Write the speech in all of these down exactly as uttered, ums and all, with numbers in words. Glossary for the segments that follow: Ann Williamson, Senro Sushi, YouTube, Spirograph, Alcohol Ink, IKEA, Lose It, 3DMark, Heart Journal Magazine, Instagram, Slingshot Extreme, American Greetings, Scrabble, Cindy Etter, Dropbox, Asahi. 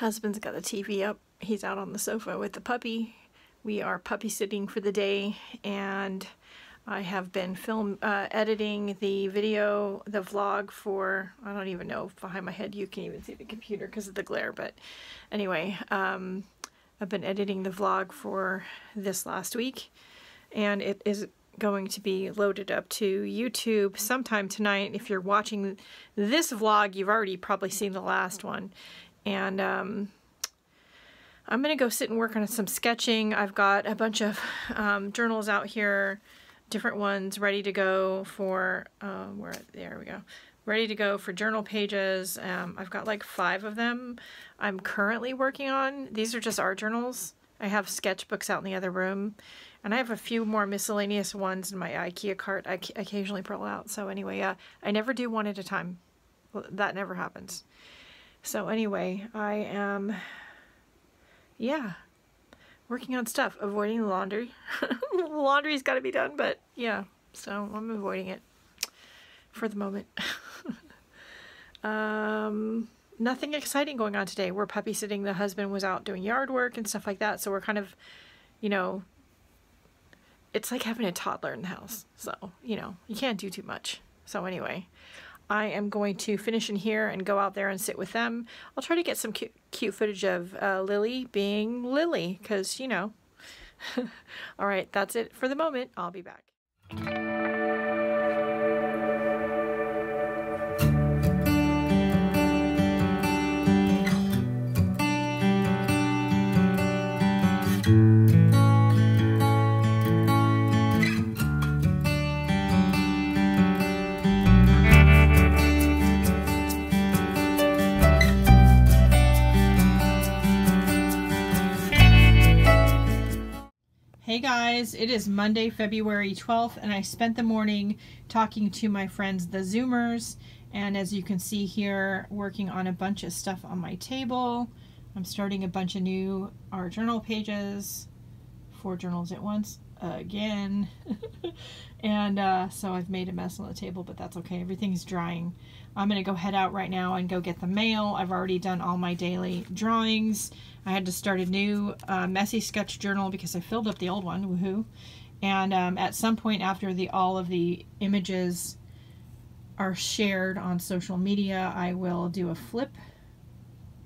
Husband's got the T V up. He's out on the sofa with the puppy. We are puppy sitting for the day, and I have been film uh, editing the video, the vlog for, I don't even know, behind my head you can even see the computer because of the glare, but anyway, um, I've been editing the vlog for this last week, and it is going to be loaded up to YouTube sometime tonight. If you're watching this vlog, you've already probably seen the last one. And um, I'm gonna go sit and work on some sketching. I've got a bunch of um, journals out here, different ones ready to go for, um, where, there we go, ready to go for journal pages. Um, I've got like five of them I'm currently working on. These are just art journals. I have sketchbooks out in the other room, and I have a few more miscellaneous ones in my IKEA cart I occasionally pull out. So anyway, uh, I never do one at a time. Well, that never happens. So anyway, I am, yeah, working on stuff, avoiding laundry. Laundry's got to be done, but yeah, so I'm avoiding it for the moment. um, nothing exciting going on today. We're puppy sitting. The husband was out doing yard work and stuff like that, so we're kind of, you know, it's like having a toddler in the house. So, you know, you can't do too much. So anyway, I am going to finish in here and go out there and sit with them. I'll try to get some cute, cute footage of uh, Lily being Lily, because, you know. All right, that's it for the moment. I'll be back. Hey guys, it is Monday, February twelfth, and I spent the morning talking to my friends, the Zoomers, and as you can see here, working on a bunch of stuff on my table. I'm starting a bunch of new art journal pages, four journals at once, again. And uh, so I've made a mess on the table, but that's okay. Everything's drying. I'm gonna go head out right now and go get the mail. I've already done all my daily drawings. I had to start a new uh, messy sketch journal because I filled up the old one, woohoo. And um, at some point after the all of the images are shared on social media, I will do a flip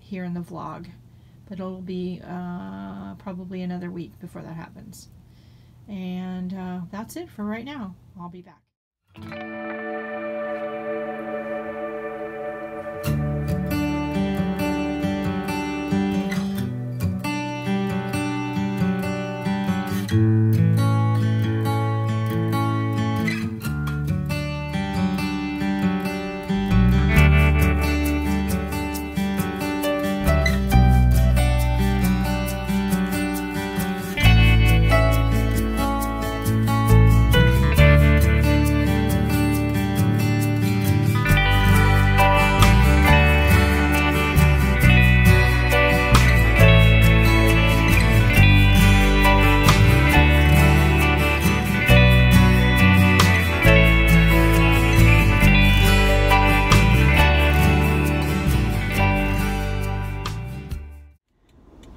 here in the vlog. But it'll be uh, probably another week before that happens. And uh, that's it for right now. I'll be back.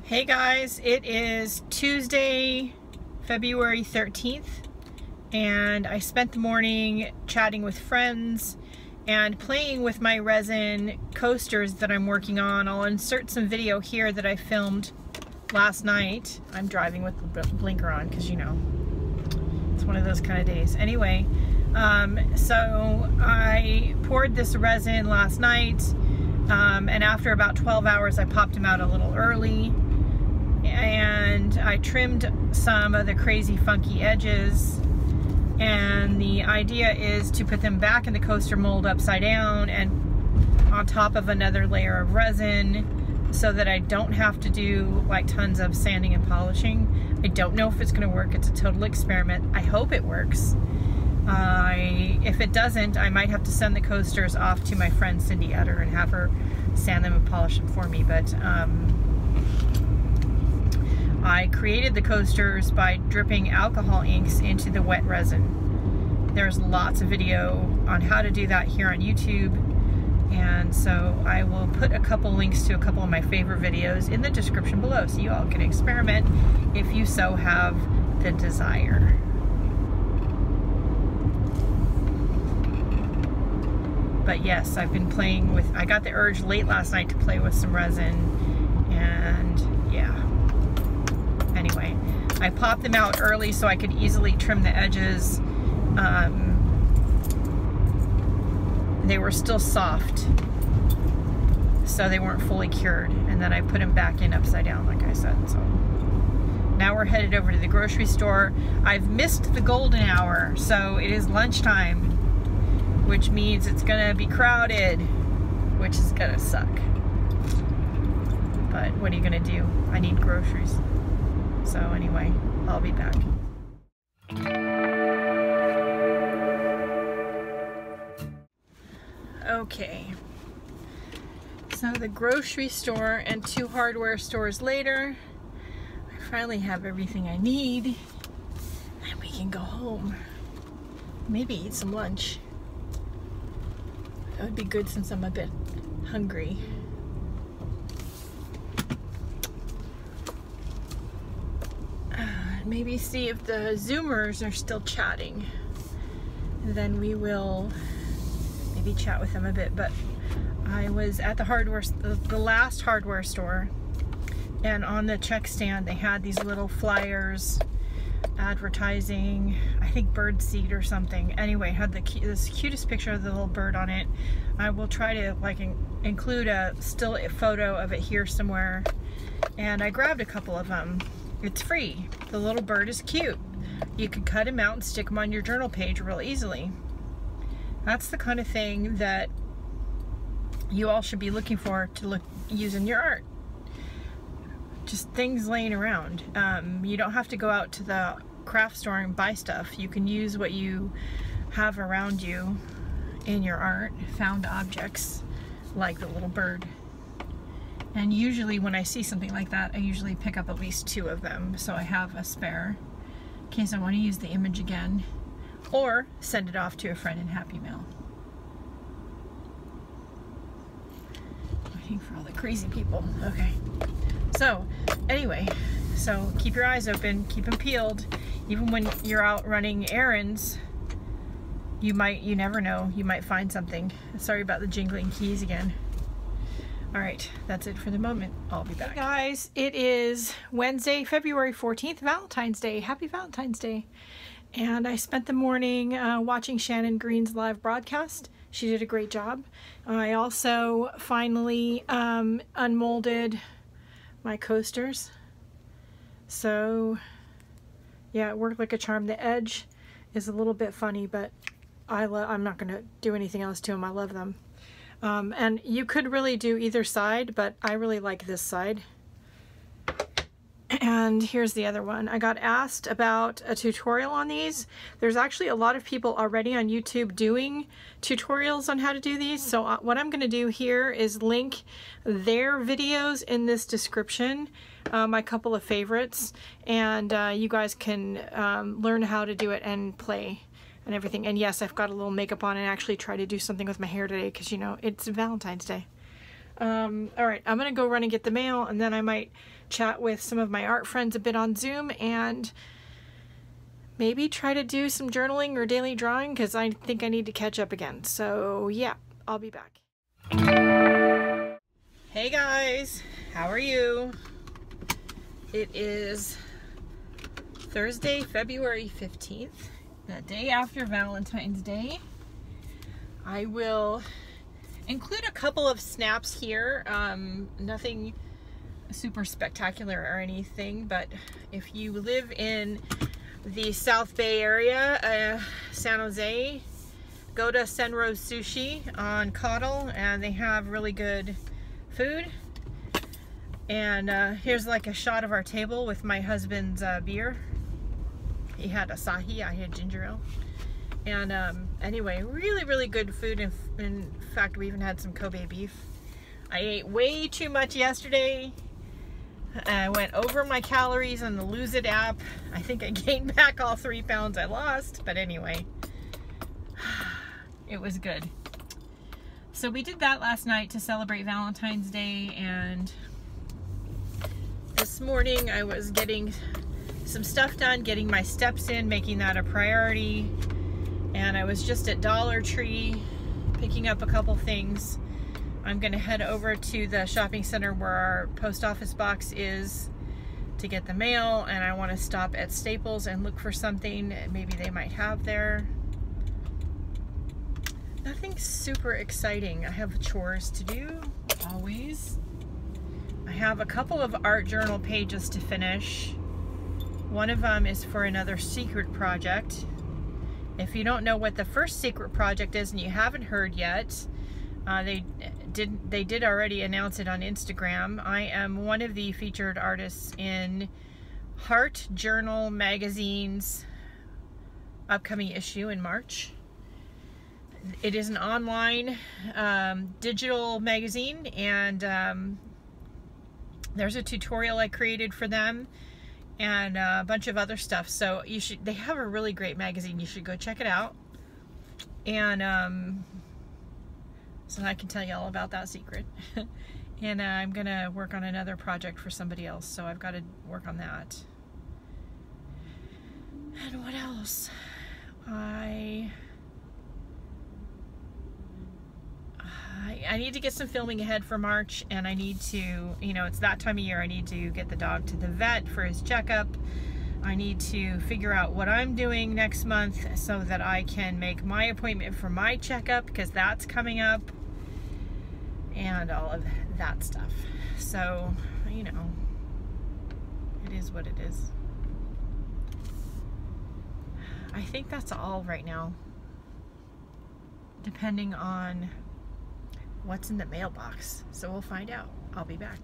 Hey guys, it is Tuesday, February thirteenth, and I spent the morning chatting with friends and playing with my resin coasters that I'm working on. I'll insert some video here that I filmed last night. I'm driving with the blinker on because, you know, it's one of those kind of days. Anyway, um, so I poured this resin last night, um, and after about twelve hours I popped them out a little early. And I trimmed some of the crazy funky edges, and the idea is to put them back in the coaster mold upside down and on top of another layer of resin so that I don't have to do like tons of sanding and polishing. I don't know if it's gonna work. It's a total experiment. I hope it works. Uh, I, if it doesn't, I might have to send the coasters off to my friend Cindy Etter and have her sand them and polish them for me. But um, I created the coasters by dripping alcohol inks into the wet resin. There's lots of video on how to do that here on YouTube. And so I will put a couple links to a couple of my favorite videos in the description below, so you all can experiment if you so have the desire. But yes, I've been playing with, I got the urge late last night to play with some resin, and yeah. Anyway, I popped them out early so I could easily trim the edges. Um, they were still soft, so they weren't fully cured. And then I put them back in upside down, like I said. So now we're headed over to the grocery store. I've missed the golden hour, so it is lunchtime, which means it's gonna be crowded, which is gonna suck. But what are you gonna do? I need groceries. So anyway, I'll be back. Okay, so the grocery store and two hardware stores later, I finally have everything I need, and we can go home. Maybe eat some lunch. That would be good since I'm a bit hungry. Uh, maybe see if the Zoomers are still chatting. And then we will maybe chat with them a bit. But I was at the hardware, the last hardware store, and on the check stand they had these little flyers advertising, I think bird seed or something. Anyway, had the this cutest picture of the little bird on it. I will try to like in, include a still a photo of it here somewhere. And I grabbed a couple of them. It's free. The little bird is cute. You can cut him out and stick him on your journal page real easily. That's the kind of thing that you all should be looking for to look use in your art. Just things laying around. Um, you don't have to go out to the craft store and buy stuff. You can use what you have around you in your art, found objects like the little bird. And usually when I see something like that, I usually pick up at least two of them, so I have a spare in case I want to use the image again or send it off to a friend in Happy Mail. Waiting for all the crazy people. Okay. So anyway, so keep your eyes open, keep them peeled. Even when you're out running errands, you might, you never know, you might find something. Sorry about the jingling keys again. All right, that's it for the moment. I'll be back. Hey guys, it is Wednesday, February fourteenth, Valentine's Day. Happy Valentine's Day. And I spent the morning uh, watching Shannon Green's live broadcast. She did a great job. I also finally um, unmolded my coasters, so yeah, it worked like a charm. The edge is a little bit funny, but I love, I'm not gonna do anything else to them. I love them, um, and you could really do either side, but I really like this side. And here's the other one. I got asked about a tutorial on these. There's actually a lot of people already on YouTube doing tutorials on how to do these. So what I'm going to do here is link their videos in this description, uh, my couple of favorites, and uh, you guys can um, learn how to do it and play and everything. And yes, I've got a little makeup on and actually try to do something with my hair today because, you know, it's Valentine's Day. Um, all right, I'm going to go run and get the mail, and then I might chat with some of my art friends a bit on Zoom and maybe try to do some journaling or daily drawing because I think I need to catch up again. So yeah, I'll be back. Hey guys, how are you? It is Thursday, February fifteenth, the day after Valentine's Day. I will include a couple of snaps here, um, nothing super spectacular or anything, but if you live in the South Bay area, uh, San Jose, go to Senro Sushi on Cottle, and they have really good food. And uh, here's like a shot of our table with my husband's uh, beer. He had Asahi, I had ginger ale. And um, anyway, really, really good food. In, in fact, we even had some Kobe beef. I ate way too much yesterday. I went over my calories on the Lose It app. I think I gained back all three pounds I lost, but anyway, it was good. So we did that last night to celebrate Valentine's Day, and this morning I was getting some stuff done, getting my steps in, making that a priority. And I was just at Dollar Tree picking up a couple things. I'm gonna head over to the shopping center where our post office box is to get the mail, and I want to stop at Staples and look for something maybe they might have there. Nothing super exciting. I have chores to do, always. I have a couple of art journal pages to finish. One of them is for another secret project. If you don't know what the first secret project is and you haven't heard yet, Uh, they did they did already announce it on Instagram. I am one of the featured artists in Heart Journal Magazine's upcoming issue in March. It is an online um, digital magazine, and um, there's a tutorial I created for them and uh, a bunch of other stuff. So you should, they have a really great magazine. You should go check it out. And um, so I can tell you all about that secret. And uh, I'm gonna work on another project for somebody else, so I've got to work on that. And what else? I, I I need to get some filming ahead for March, and I need to, you know, it's that time of year. I need to get the dog to the vet for his checkup. I need to figure out what I'm doing next month so that I can make my appointment for my checkup, because that's coming up, and all of that stuff. So, you know, it is what it is. I think that's all right now, depending on what's in the mailbox. So we'll find out. I'll be back.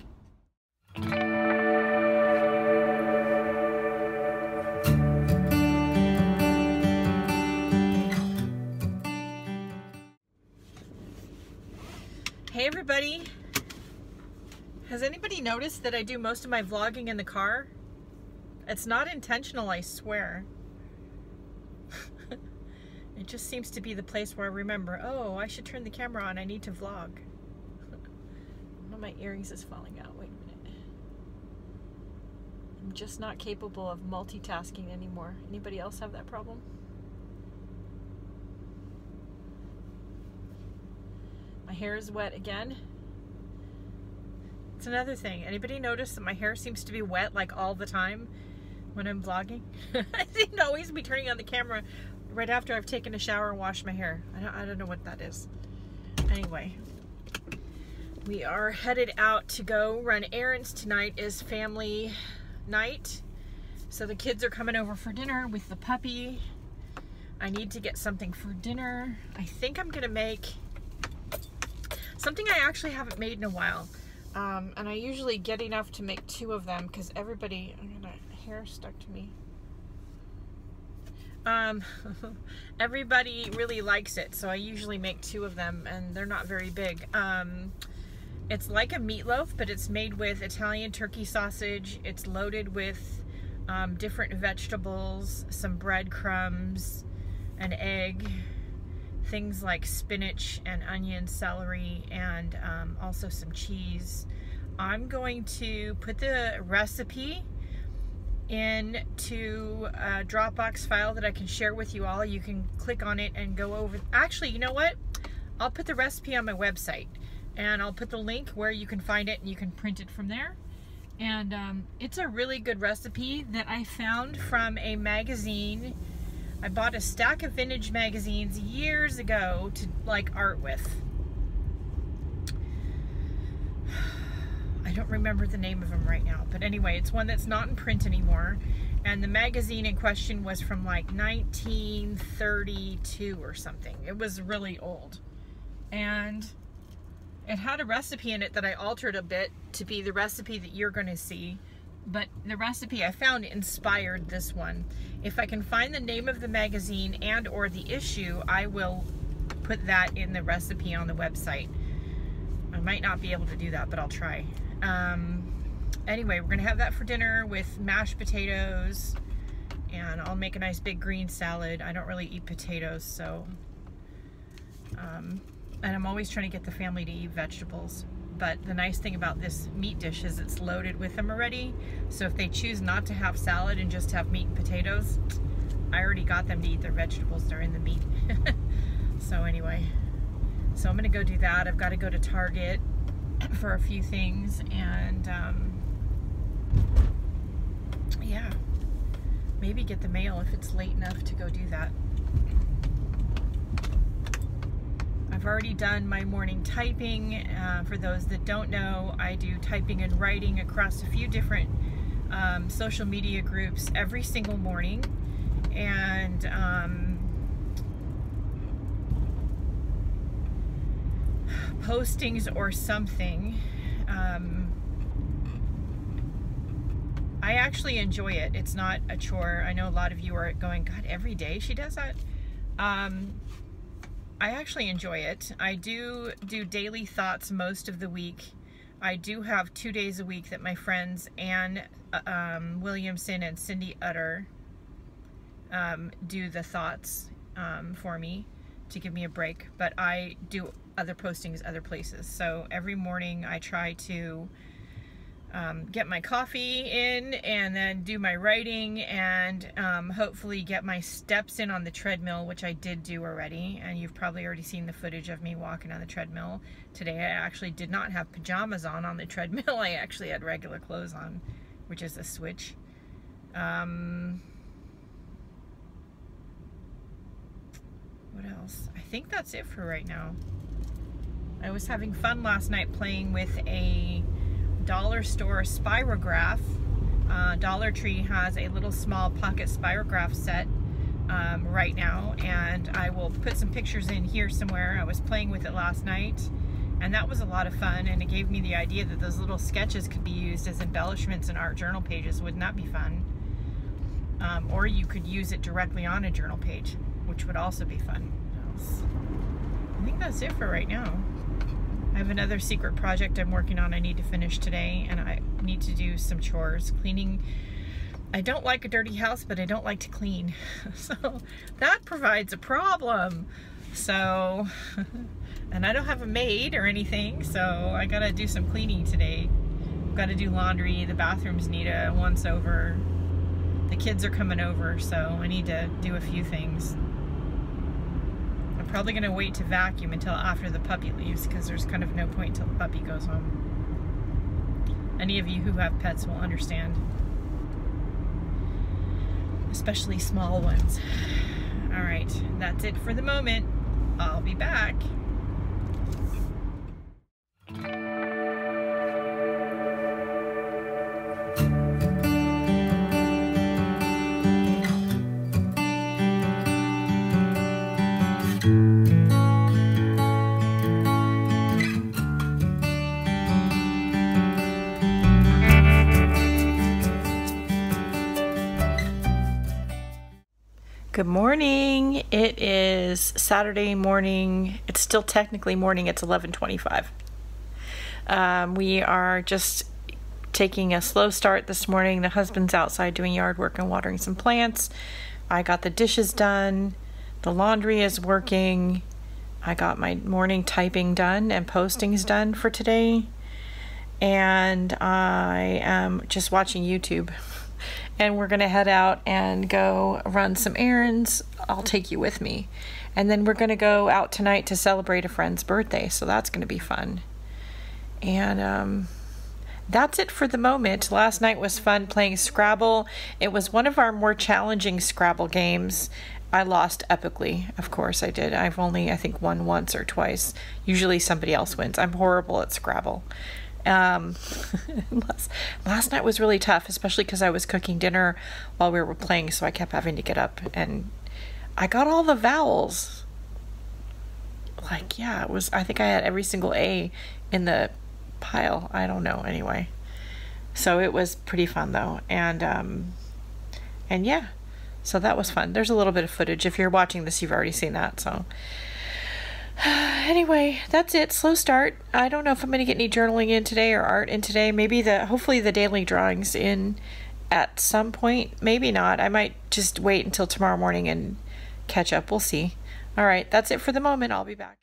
Hey everybody, has anybody noticed that I do most of my vlogging in the car? It's not intentional, I swear. It just seems to be the place where I remember, oh, I should turn the camera on, I need to vlog. One of my earrings is falling out, wait a minute. I'm just not capable of multitasking anymore. Anybody else have that problem? My hair is wet again. It's another thing. Anybody notice that my hair seems to be wet like all the time when I'm vlogging? I seem to always be turning on the camera right after I've taken a shower and washed my hair. I don't, I don't know what that is. Anyway, we are headed out to go run errands. Tonight is family night. So the kids are coming over for dinner with the puppy. I need to get something for dinner. I think I'm gonna make something I actually haven't made in a while, um, and I usually get enough to make two of them because everybody, I'm gonna, hair stuck to me. Um, everybody really likes it, so I usually make two of them, and they're not very big. Um, it's like a meatloaf, but it's made with Italian turkey sausage. It's loaded with um, different vegetables, some breadcrumbs, an egg, things like spinach and onion, celery, and um, also some cheese. I'm going to put the recipe into a Dropbox file that I can share with you all. You can click on it and go over. Actually, you know what? I'll put the recipe on my website, and I'll put the link where you can find it and you can print it from there. And um, it's a really good recipe that I found from a magazine. I bought a stack of vintage magazines years ago to like art with. I don't remember the name of them right now, but anyway, it's one that's not in print anymore. And the magazine in question was from like nineteen thirty-two or something. It was really old. And it had a recipe in it that I altered a bit to be the recipe that you're gonna see. But the recipe I found inspired this one. If I can find the name of the magazine and or the issue, I will put that in the recipe on the website. I might not be able to do that, but I'll try. Um, anyway, we're gonna have that for dinner with mashed potatoes, and I'll make a nice big green salad. I don't really eat potatoes, so um, and I'm always trying to get the family to eat vegetables. But the nice thing about this meat dish is it's loaded with them already. So if they choose not to have salad and just have meat and potatoes, I already got them to eat their vegetables during the meat. So anyway, so I'm gonna go do that. I've got to go to Target for a few things, and um, yeah, maybe get the mail if it's late enough to go do that. I've already done my morning typing. Uh, for those that don't know, I do typing and writing across a few different um, social media groups every single morning, and um, postings or something. Um, I actually enjoy it. It's not a chore. I know a lot of you are going, God, every day she does that. Um, I actually enjoy it. I do do daily thoughts most of the week. I do have two days a week that my friends Ann um, Williamson and Cindy Etter um, do the thoughts um, for me to give me a break, but I do other postings other places. So every morning I try to um, get my coffee in and then do my writing and um, hopefully get my steps in on the treadmill, which I did do already, and you've probably already seen the footage of me walking on the treadmill. Today I actually did not have pajamas on on the treadmill. I actually had regular clothes on, which is a switch. Um, what else? I think that's it for right now. I was having fun last night playing with a dollar store Spirograph. uh, Dollar Tree has a little small pocket Spirograph set um, right now, and I will put some pictures in here somewhere. I was playing with it last night, and that was a lot of fun, and it gave me the idea that those little sketches could be used as embellishments in art journal pages. Wouldn't that be fun? Um, or you could use it directly on a journal page, which would also be fun. I think that's it for right now. I have another secret project I'm working on I need to finish today, and I need to do some chores, cleaning. I don't like a dirty house, but I don't like to clean. So that provides a problem. So, and I don't have a maid or anything, so I gotta do some cleaning today. I've gotta do laundry, the bathrooms need a once over. The kids are coming over, so I need to do a few things. Probably gonna wait to vacuum until after the puppy leaves, because there's kind of no point till the puppy goes home. Any of you who have pets will understand, especially small ones. All right, that's it for the moment. I'll be back. Good morning. It is Saturday morning. It's still technically morning. It's eleven twenty-five. Um, we are just taking a slow start this morning. The husband's outside doing yard work and watering some plants. I got the dishes done. The laundry is working. I got my morning typing done and postings done for today. And I am just watching YouTube. And we're gonna head out and go run some errands. I'll take you with me. And then we're gonna go out tonight to celebrate a friend's birthday, so that's gonna be fun. And um, that's it for the moment. Last night was fun playing Scrabble. It was one of our more challenging Scrabble games. I lost epically, of course I did. I've only, I think, won once or twice. Usually somebody else wins. I'm horrible at Scrabble. Um, last, last night was really tough, especially because I was cooking dinner while we were playing, so I kept having to get up, and I got all the vowels. Like, yeah, it was, I think I had every single A in the pile. I don't know, anyway. So it was pretty fun, though, and, um, and yeah, so that was fun. There's a little bit of footage. If you're watching this, you've already seen that, so... Anyway, that's it. Slow start. I don't know if I'm going to get any journaling in today or art in today. Maybe the, hopefully the daily drawings in at some point. Maybe not. I might just wait until tomorrow morning and catch up. We'll see. All right, that's it for the moment. I'll be back.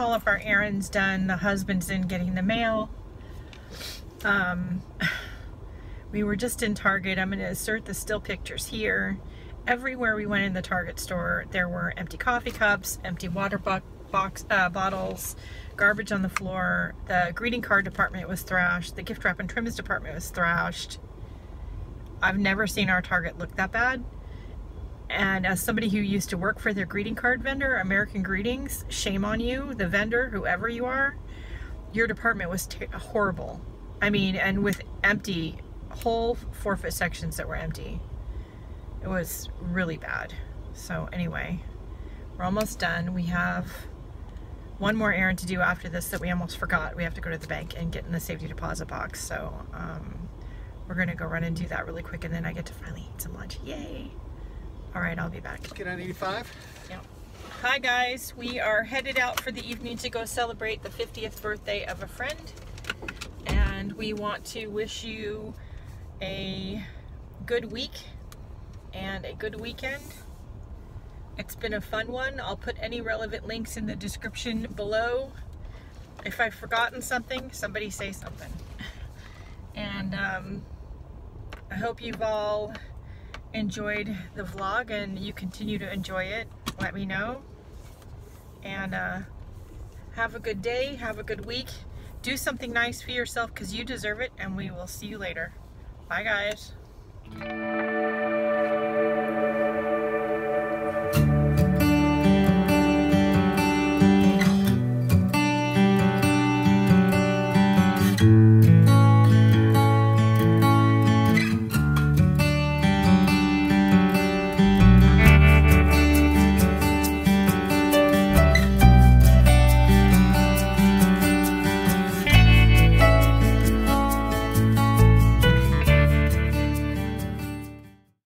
almost all of our errands done. The husband's in getting the mail. Um, we were just in Target. I'm going to insert the still pictures here. Everywhere we went in the Target store, there were empty coffee cups, empty water bo box uh, bottles, garbage on the floor. The greeting card department was thrashed. The gift wrap and trimmings department was thrashed. I've never seen our Target look that bad. And as somebody who used to work for their greeting card vendor, American Greetings, shame on you, the vendor, whoever you are. Your department was t horrible. I mean, and with empty, whole four-foot sections that were empty. It was really bad. So anyway, we're almost done. We have one more errand to do after this that we almost forgot. We have to go to the bank and get in the safety deposit box. So um, we're gonna go run and do that really quick, and then I get to finally eat some lunch. Yay! All right, I'll be back. Get on eighty-five? Yeah. Hi guys, we are headed out for the evening to go celebrate the fiftieth birthday of a friend. And we want to wish you a good week and a good weekend. It's been a fun one. I'll put any relevant links in the description below. If I've forgotten something, somebody say something. And um, I hope you've all enjoyed the vlog and you continue to enjoy it. Let me know. And uh, have a good day, have a good week. Do something nice for yourself because you deserve it, and we will see you later. Bye guys. Thank you.